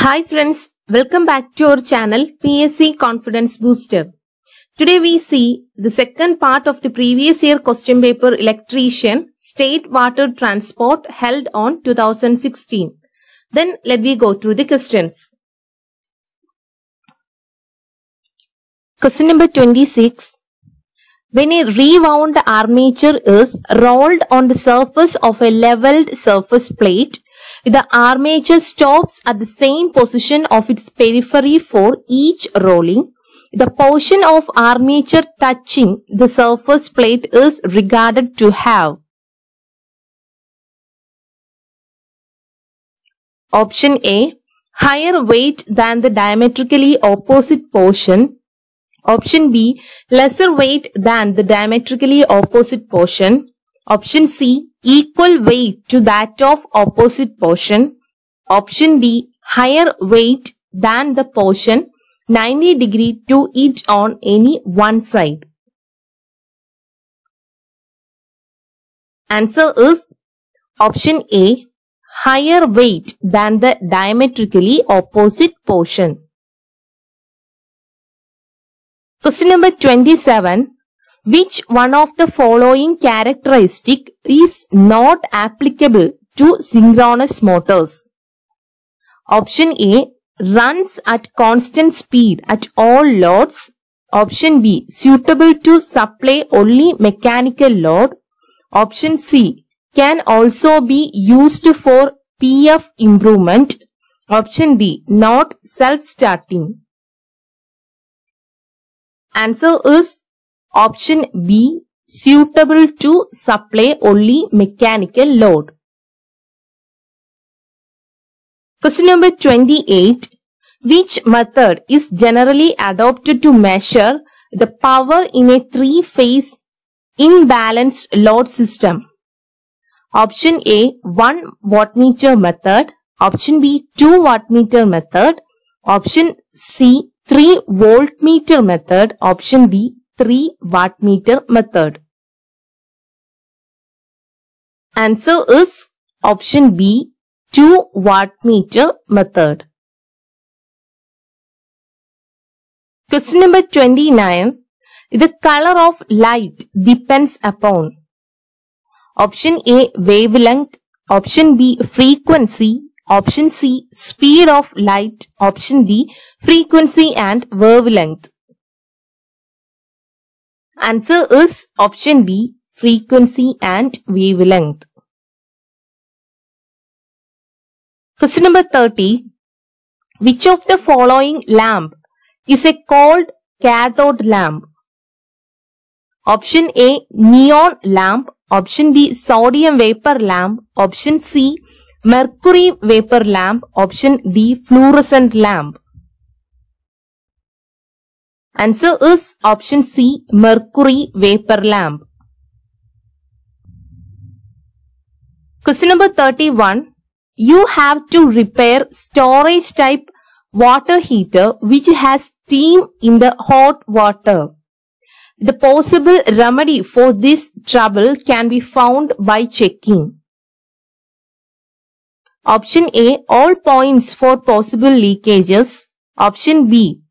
Hi friends, welcome back to our channel PSC Confidence Booster. Today we see the second part of the previous year question paper Electrician, State Water Transport held on 2016. Then let me go through the questions. Question number 26. When a rewound armature is rolled on the surface of a leveled surface plate, the armature stops at the same position of its periphery for each rolling. The portion of armature touching the surface plate is regarded to have. Option A, higher weight than the diametrically opposite portion. Option B, lesser weight than the diametrically opposite portion. Option C, equal weight to that of opposite portion. Option D, higher weight than the portion 90 degree to each on any one side. Answer is option A, higher weight than the diametrically opposite portion. Question number 27. Which one of the following characteristic is not applicable to synchronous motors? Option A, runs at constant speed at all loads. Option B, suitable to supply only mechanical load. Option C, can also be used for PF improvement. Option D, not self-starting. Answer is option B, suitable to supply only mechanical load. Question number 28. Which method is generally adopted to measure the power in a three-phase imbalanced load system? Option A, 1 wattmeter method. Option B, 2 wattmeter method. Option C, 3 voltmeter method. Option D, 3 wattmeter method. Answer is option B, 2 wattmeter method. Question number 29. The color of light depends upon. Option A, wavelength. Option B, frequency. Option C, speed of light. Option D, frequency and wavelength. Answer is option B, frequency and wavelength. Question number 30. Which of the following lamp is a cold cathode lamp? Option A, neon lamp. Option B, sodium vapor lamp. Option C, mercury vapor lamp. Option D, fluorescent lamp. Answer is option C, mercury vapor lamp. Question number 31. You have to repair storage type water heater which has steam in the hot water. The possible remedy for this trouble can be found by checking. Option A, all points for possible leakages. Option B,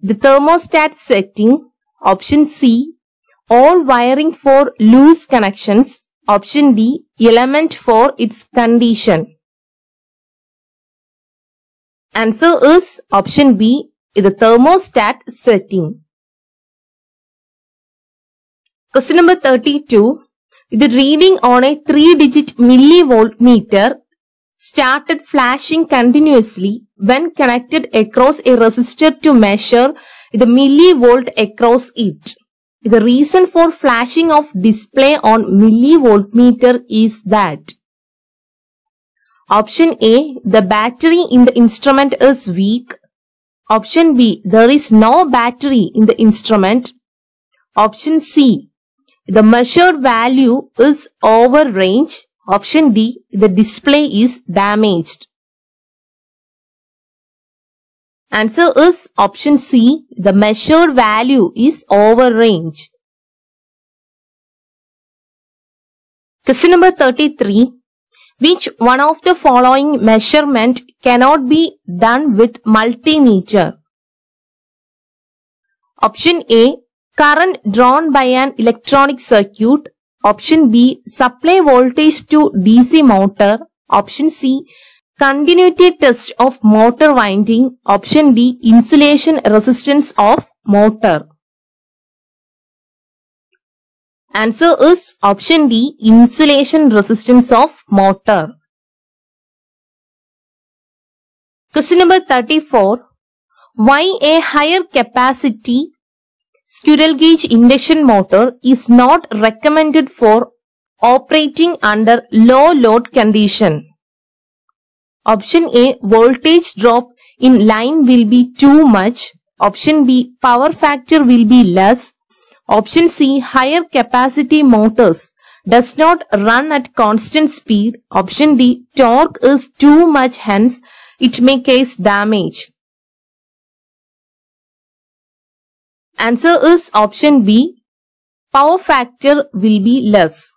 the thermostat setting. Option C, all wiring for loose connections. Option D, element for its condition. Answer is option B, the thermostat setting. Question number 32. The reading on a 3-digit millivolt meter started flashing continuously when connected across a resistor to measure the millivolt across it. The reason for flashing of display on millivoltmeter is that option A, the battery in the instrument is weak. Option B, there is no battery in the instrument. Option C, the measured value is over range. Option D, the display is damaged. Answer is option C, the measured value is over range. Question number 33. Which one of the following measurement cannot be done with multimeter? Option A, current drawn by an electronic circuit. Option B, supply voltage to DC motor. Option C, continuity test of motor winding. Option D, insulation resistance of motor. Answer is option D, insulation resistance of motor. Question number 34. Why a higher capacity squirrel cage induction motor is not recommended for operating under low load condition? Option A, voltage drop in line will be too much. Option B, power factor will be less. Option C, higher capacity motors does not run at constant speed. Option D, torque is too much, hence it may cause damage. Answer is option B, power factor will be less.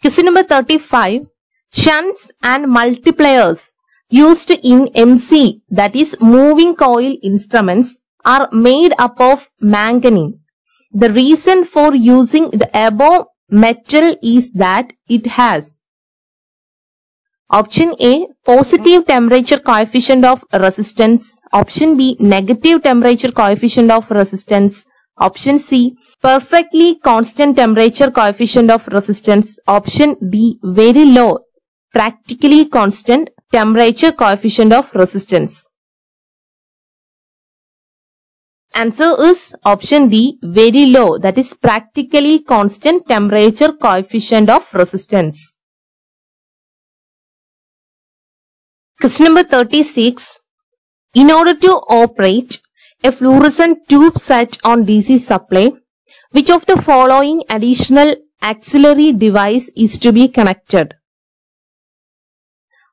Question number 35. Shunts and multipliers used in MC, that is moving coil instruments, are made up of manganese. The reason for using the above metal is that it has option A, positive temperature coefficient of resistance. Option B, negative temperature coefficient of resistance. Option C, perfectly constant temperature coefficient of resistance. Option D, very low, practically constant temperature coefficient of resistance. Answer is option D, very low, that is practically constant temperature coefficient of resistance. Question number 36. In order to operate a fluorescent tube set on DC supply, which of the following additional auxiliary device is to be connected?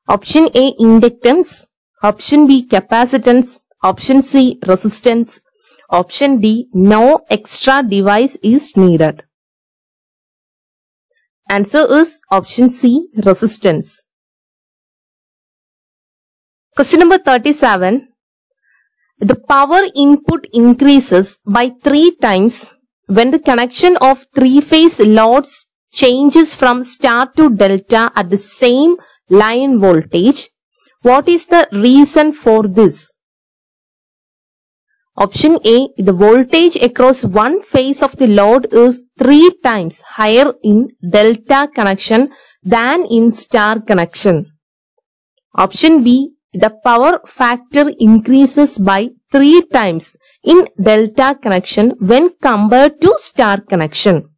Option A, inductance. Option B, capacitance. Option C, resistance. Option D, no extra device is needed. Answer is option C, resistance. Question number 37. The power input increases by 3 times when the connection of 3-phase loads changes from star to delta at the same line voltage. What is the reason for this? Option A, the voltage across one phase of the load is 3 times higher in delta connection than in star connection. Option B, the power factor increases by 3 times in delta connection when compared to star connection.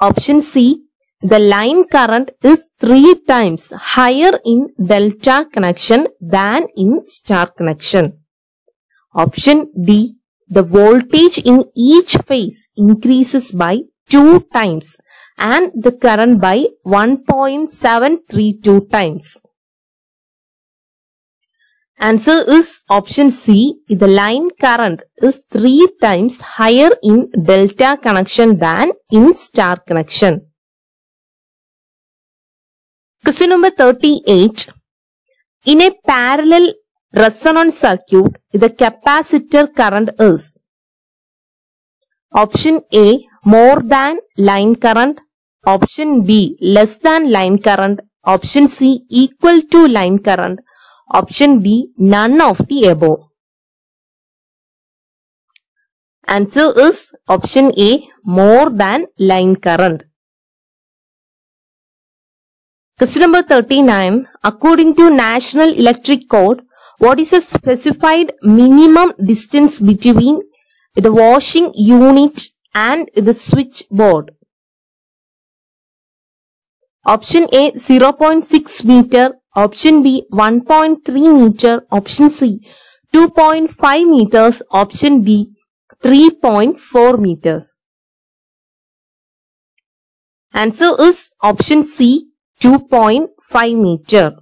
Option C, the line current is 3 times higher in delta connection than in star connection. Option D, the voltage in each phase increases by 2 times and the current by 1.732 times. Answer is option C, the line current is 3 times higher in delta connection than in star connection. Question number 38. In a parallel resonance circuit, the capacitor current is option A, more than line current. Option B, less than line current. Option C, equal to line current. Option B, none of the above. Answer is option A, more than line current. Question number 39. According to National Electric Code, what is a specified minimum distance between the washing unit and the switchboard? Option A, 0.6 meter. Option B, 1.3 meter. Option C, 2.5 meters. Option D, 3.4 meters. Answer is option C, 2.5 meter.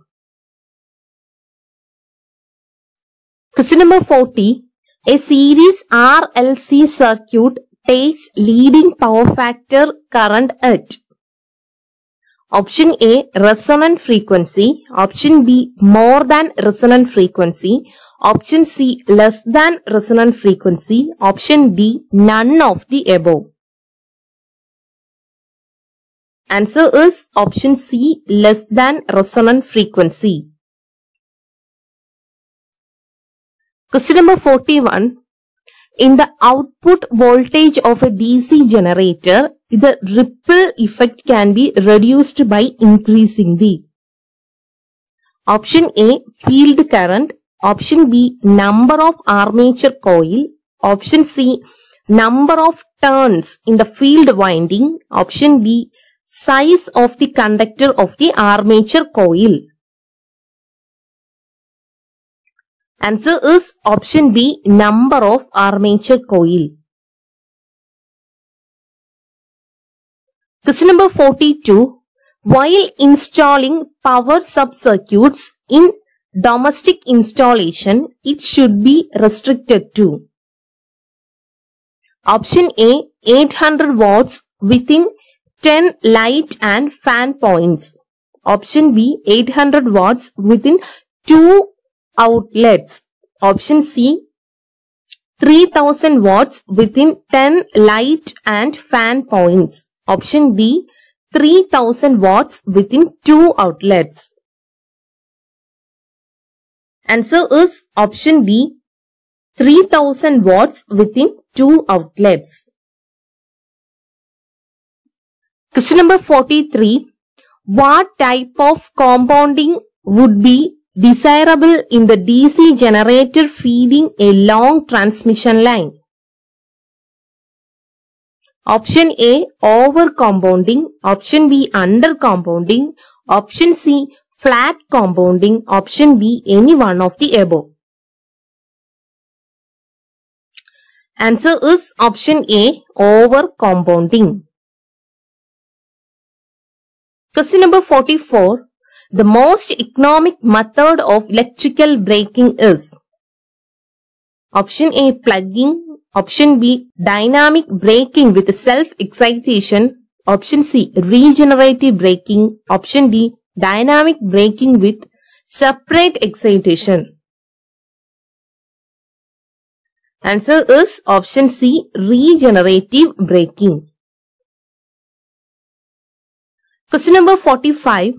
Question number 40. A series RLC circuit takes leading power factor current at? Option A, resonant frequency. Option B, more than resonant frequency. Option C, less than resonant frequency. Option D, none of the above. Answer is option C, less than resonant frequency. Question number 41. In the output voltage of a DC generator, the ripple effect can be reduced by increasing the option A, field current. Option B, number of armature coil. Option C, number of turns in the field winding. Option D, size of the conductor of the armature coil. Answer is option B, number of armature coil. Question number 42. While installing power sub-circuits in domestic installation, it should be restricted to option A, 800 watts within 10 light and fan points. Option B, 800 watts within 2 outlets. Option C, 3000 watts within 10 light and fan points. Option D, 3000 watts within 2 outlets. Answer is option D, 3000 watts within 2 outlets. Question number 43. What type of compounding would be desirable in the DC generator feeding a long transmission line? Option A, over compounding. Option B, under compounding. Option C, flat compounding. Option D, any one of the above. Answer is option A, over compounding. Question number 44. The most economic method of electrical braking is option A, plugging. Option B, dynamic braking with self-excitation. Option C, regenerative braking. Option D, dynamic braking with separate excitation. Answer is option C, regenerative braking. Question number 45.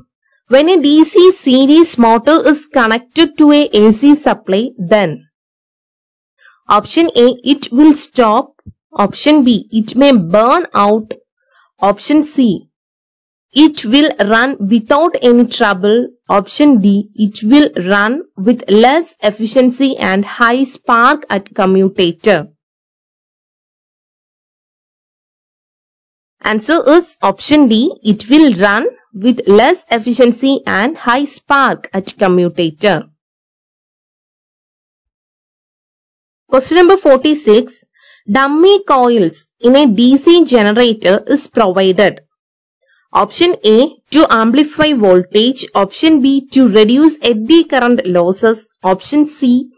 When a DC series motor is connected to a AC supply, then option A, it will stop. Option B, it may burn out. Option C, it will run without any trouble. Option D, it will run with less efficiency and high spark at commutator. Answer is option D, it will run with less efficiency and high spark at commutator. Question number 46. Dummy coils in a DC generator is provided. Option A, to amplify voltage. Option B, to reduce eddy current losses. Option C,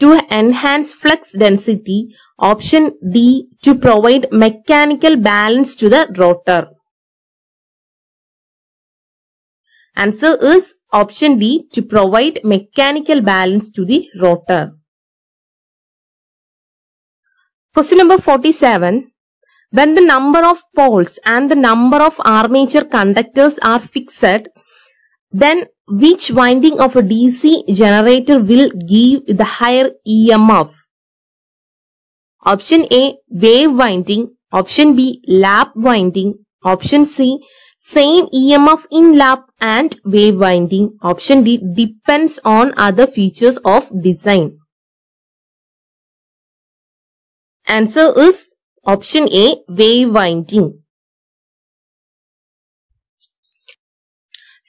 to enhance flux density. Option D, to provide mechanical balance to the rotor. Answer is option D, to provide mechanical balance to the rotor. Question number 47. When the number of poles and the number of armature conductors are fixed, then which winding of a DC generator will give the higher EMF? Option A, wave winding. Option B, lap winding. Option C, same EMF in lap and wave winding. Option D, depends on other features of design. Answer is option A, wave winding.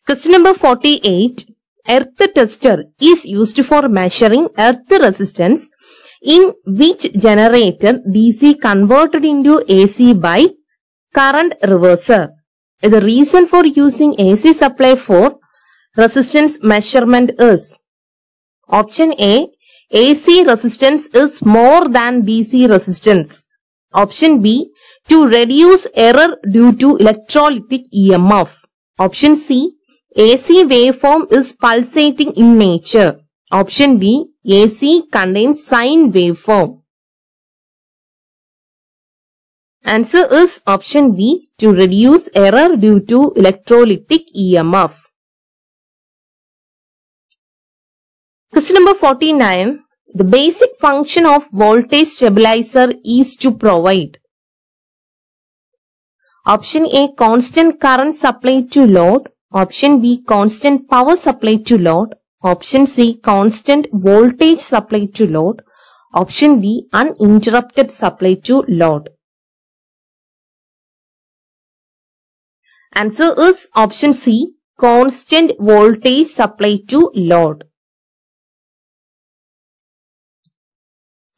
Question number 48. Earth tester is used for measuring earth resistance in which generator DC converted into AC by current reverser. The reason for using AC supply for resistance measurement is option A, AC resistance is more than DC resistance. Option B, to reduce error due to electrolytic EMF. Option C, AC waveform is pulsating in nature. Option D, AC contains sine waveform. Answer is option B, to reduce error due to electrolytic EMF. Question number 49. The basic function of voltage stabilizer is to provide. Option A, constant current supply to load. Option B, constant power supply to load. Option C, constant voltage supply to load. Option D, uninterrupted supply to load. Answer is option C, constant voltage supply to load.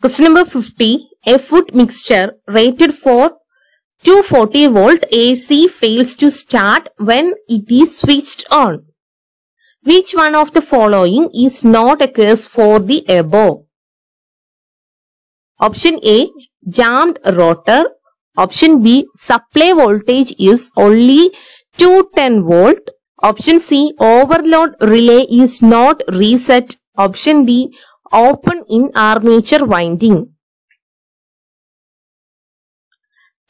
Question number 50. A food mixture rated for 240 volt AC fails to start when it is switched on. Which one of the following is not a case for the above? Option A, jammed rotor. Option B, supply voltage is only 210 volt. Option C, overload relay is not reset. Option D, open in armature winding.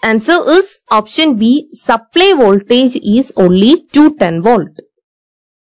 Answer is option B, supply voltage is only 210 volt.